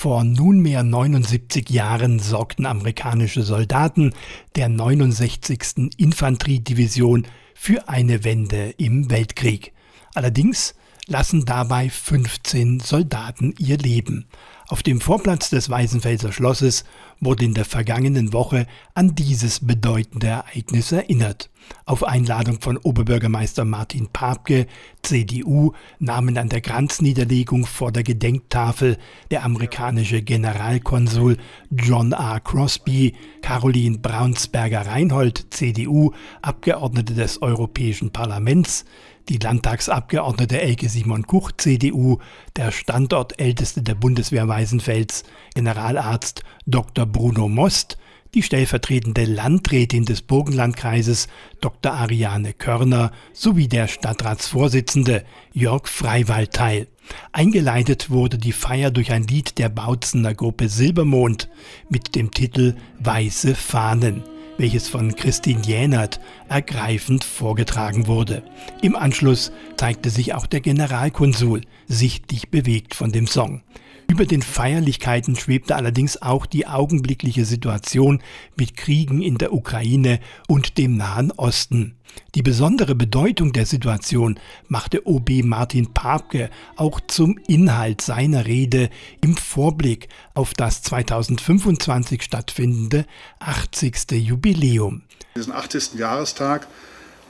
Vor nunmehr 79 Jahren sorgten amerikanische Soldaten der 69. Infanteriedivision für eine Wende im Weltkrieg. Allerdings lassen dabei 15 Soldaten ihr Leben. Auf dem Vorplatz des Weißenfelser Schlosses wurde in der vergangenen Woche an dieses bedeutende Ereignis erinnert. Auf Einladung von Oberbürgermeister Martin Papke, CDU, nahmen an der Kranzniederlegung vor der Gedenktafel der amerikanische Generalkonsul John R. Crosby, Caroline Braunsberger-Reinhold, CDU, Abgeordnete des Europäischen Parlaments, die Landtagsabgeordnete Elke Simon-Kuch, CDU, der Standortälteste der Bundeswehr Weißenfels, Generalarzt Dr. Bruno Most, die stellvertretende Landrätin des Burgenlandkreises Dr. Ariane Körner sowie der Stadtratsvorsitzende Jörg Freiwald teil. Eingeleitet wurde die Feier durch ein Lied der Bautzener Gruppe Silbermond mit dem Titel »Weiße Fahnen«, welches von Christine Jähnert ergreifend vorgetragen wurde. Im Anschluss zeigte sich auch der Generalkonsul, sichtlich bewegt von dem Song. Über den Feierlichkeiten schwebte allerdings auch die augenblickliche Situation mit Kriegen in der Ukraine und dem Nahen Osten. Die besondere Bedeutung der Situation machte OB Martin Papke auch zum Inhalt seiner Rede im Vorblick auf das 2025 stattfindende 80. Jubiläum. Diesen 80. Jahrestag,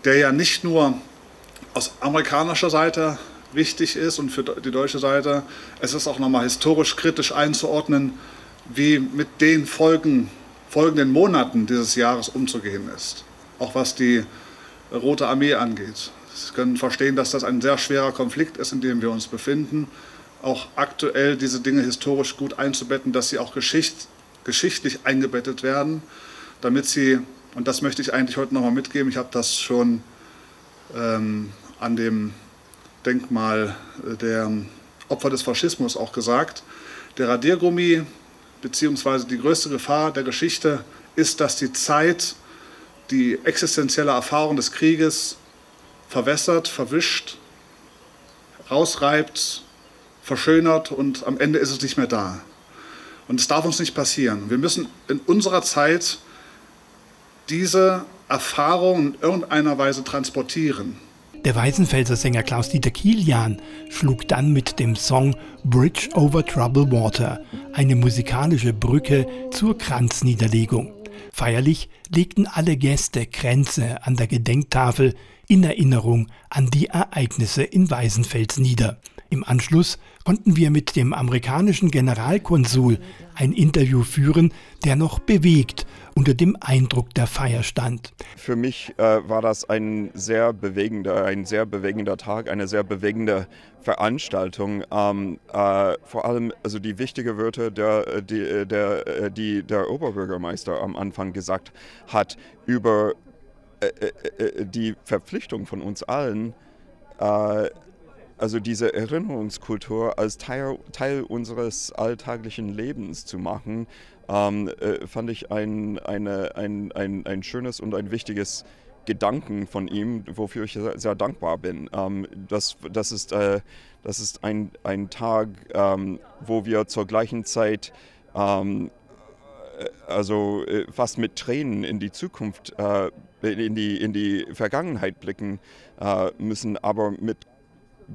der ja nicht nur aus amerikanischer Seite wichtig ist und für die deutsche Seite, es ist auch nochmal historisch kritisch einzuordnen, wie mit den folgenden Monaten dieses Jahres umzugehen ist, auch was die Rote Armee angeht. Sie können verstehen, dass das ein sehr schwerer Konflikt ist, in dem wir uns befinden, auch aktuell diese Dinge historisch gut einzubetten, dass sie auch geschichtlich eingebettet werden, damit sie, und das möchte ich eigentlich heute nochmal mitgeben, ich habe das schon an dem Denkmal der Opfer des Faschismus auch gesagt. Der Radiergummi bzw. die größte Gefahr der Geschichte ist, dass die Zeit die existenzielle Erfahrung des Krieges verwässert, verwischt, rausreibt, verschönert und am Ende ist es nicht mehr da. Und es darf uns nicht passieren. Wir müssen in unserer Zeit diese Erfahrung in irgendeiner Weise transportieren. Der Weißenfelser Sänger Klaus-Dieter Kilian schlug dann mit dem Song Bridge over Troubled Water eine musikalische Brücke zur Kranzniederlegung. Feierlich legten alle Gäste Kränze an der Gedenktafel in Erinnerung an die Ereignisse in Weißenfels nieder. Im Anschluss konnten wir mit dem amerikanischen Generalkonsul ein Interview führen, der noch bewegt unter dem Eindruck der Feier stand. Für mich war das ein sehr bewegender Tag, eine sehr bewegende Veranstaltung. Vor allem also die wichtigen Wörter, die der Oberbürgermeister am Anfang gesagt hat, über die Verpflichtung von uns allen, also diese Erinnerungskultur als Teil unseres alltäglichen Lebens zu machen, fand ich ein schönes und ein wichtiges Gedanken von ihm, wofür ich sehr, sehr dankbar bin. Das ist ein Tag, wo wir zur gleichen Zeit also fast mit Tränen in die Zukunft, in die Vergangenheit blicken müssen, aber mit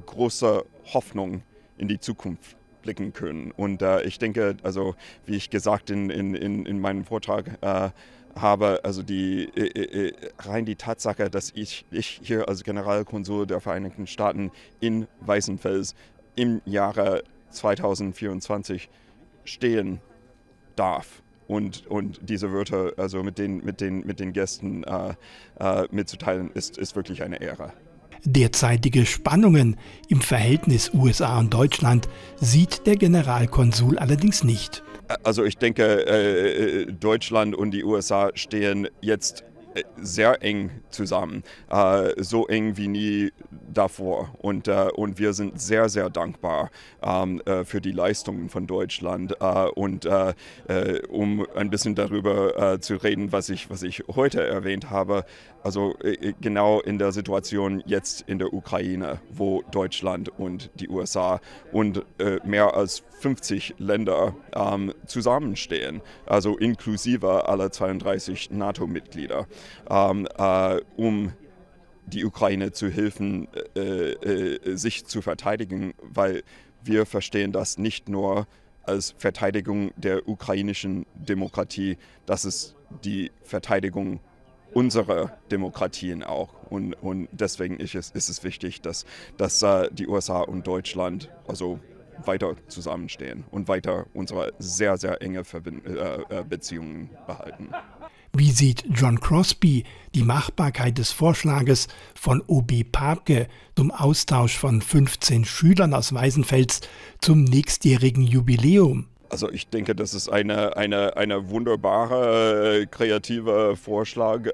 großer Hoffnung in die Zukunft blicken können. Und ich denke, also wie ich gesagt in meinem Vortrag habe, also rein die Tatsache, dass ich hier als Generalkonsul der Vereinigten Staaten in Weißenfels im Jahre 2024 stehen darf und diese Wörter also mit den Gästen mitzuteilen, ist wirklich eine Ehre. Derzeitige Spannungen im Verhältnis USA und Deutschland sieht der Generalkonsul allerdings nicht. Also ich denke, Deutschland und die USA stehen jetzt sehr eng zusammen, so eng wie nie davor. Und wir sind sehr, sehr dankbar für die Leistungen von Deutschland. Um ein bisschen darüber zu reden, was ich heute erwähnt habe, also genau in der Situation jetzt in der Ukraine, wo Deutschland und die USA und mehr als 50 Länder zusammenstehen, also inklusive aller 32 NATO-Mitglieder, um die Ukraine zu helfen, sich zu verteidigen, weil wir verstehen das nicht nur als Verteidigung der ukrainischen Demokratie, das ist die Verteidigung unserer Demokratien auch. Und deswegen ist es wichtig, dass die USA und Deutschland also weiter zusammenstehen und weiter unsere sehr, sehr enge Beziehungen behalten. Wie sieht John Crosby die Machbarkeit des Vorschlages von OB Papke zum Austausch von 15 Schülern aus Weißenfels zum nächstjährigen Jubiläum? Also ich denke, das ist eine wunderbare, kreative Vorschlag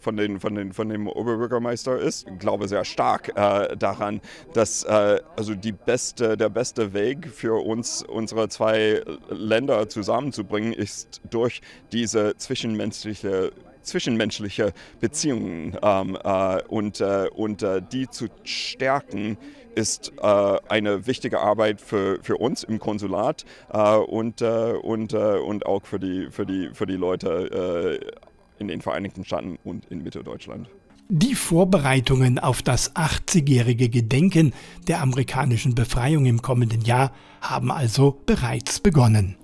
von dem Oberbürgermeister ist. Ich glaube sehr stark daran, dass also der beste Weg für uns, unsere zwei Länder zusammenzubringen, ist durch diese zwischenmenschliche Beziehungen und die zu stärken, ist eine wichtige Arbeit für uns im Konsulat und auch für die Leute in den Vereinigten Staaten und in Mitteldeutschland. Die Vorbereitungen auf das 80-jährige Gedenken der amerikanischen Befreiung im kommenden Jahr haben also bereits begonnen.